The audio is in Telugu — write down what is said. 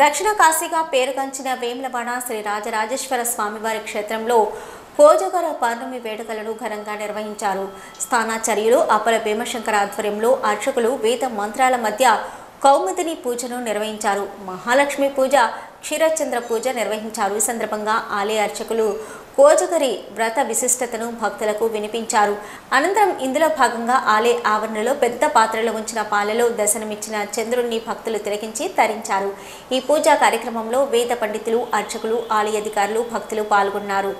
దక్షిణ కాశీగా పేరుగాంచిన వేములవాడ శ్రీ రాజరాజేశ్వర స్వామివారి క్షేత్రంలో కోజగర పౌర్ణమి వేడుకలను ఘనంగా నిర్వహించారు. స్థానాచార్యులు అపర భీమశంకర ఆధ్వర్యంలో అర్చకులు వేద మంత్రాల మధ్య కౌముదిని పూజను నిర్వహించారు. మహాలక్ష్మి పూజ, క్షీరచంద్ర పూజ నిర్వహించారు. ఈ సందర్భంగా ఆలయ అర్చకులు కోజగరి వ్రత విశిష్టతను భక్తులకు వినిపించారు. అనంతరం ఇందులో భాగంగా ఆలయ ఆవరణలో పెద్ద పాత్రలో ఉంచిన పాలలో దర్శనమిచ్చిన చంద్రుణ్ణి భక్తులు తిలకించి తరించారు. ఈ పూజా కార్యక్రమంలో వేద పండితులు, అర్చకులు, ఆలయ అధికారులు, భక్తులు పాల్గొన్నారు.